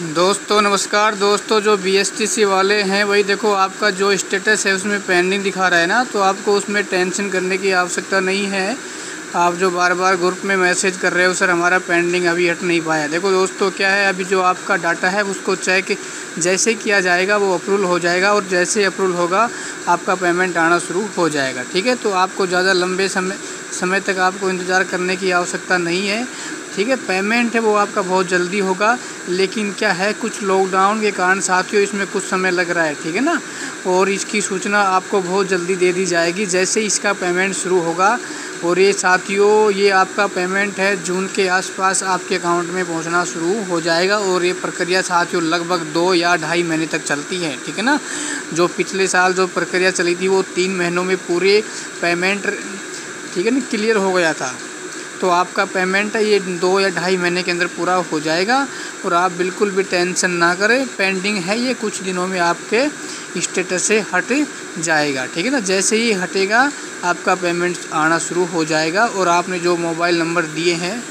दोस्तों नमस्कार। दोस्तों जो BSTC वाले हैं वही देखो आपका जो स्टेटस है उसमें पेंडिंग दिखा रहा है ना, तो आपको उसमें टेंशन करने की आवश्यकता नहीं है। आप जो बार बार ग्रुप में मैसेज कर रहे हो सर हमारा पेंडिंग अभी हट नहीं पाया, देखो दोस्तों क्या है, अभी जो आपका डाटा है उसको चेक जैसे किया जाएगा वो अप्रूवल हो जाएगा, और जैसे अप्रूवल होगा आपका पेमेंट आना शुरू हो जाएगा। ठीक है, तो आपको ज़्यादा लंबे समय तक आपको इंतज़ार करने की आवश्यकता नहीं है। ठीक है, पेमेंट है वो आपका बहुत जल्दी होगा, लेकिन क्या है कुछ लॉकडाउन के कारण साथियों इसमें कुछ समय लग रहा है। ठीक है ना, और इसकी सूचना आपको बहुत जल्दी दे दी जाएगी जैसे इसका पेमेंट शुरू होगा। और ये साथियों ये आपका पेमेंट है जून के आसपास आपके अकाउंट में पहुंचना शुरू हो जाएगा, और ये प्रक्रिया साथियों लगभग 2 या ढाई महीने तक चलती है। ठीक है ना, जो पिछले साल जो प्रक्रिया चली थी वो 3 महीनों में पूरे पेमेंट ठीक है ना क्लियर हो गया था। तो आपका पेमेंट है ये 2 या ढाई महीने के अंदर पूरा हो जाएगा, और आप बिल्कुल भी टेंशन ना करें। पेंडिंग है ये कुछ दिनों में आपके स्टेटस से हट जाएगा। ठीक है ना, जैसे ही हटेगा आपका पेमेंट आना शुरू हो जाएगा, और आपने जो मोबाइल नंबर दिए हैं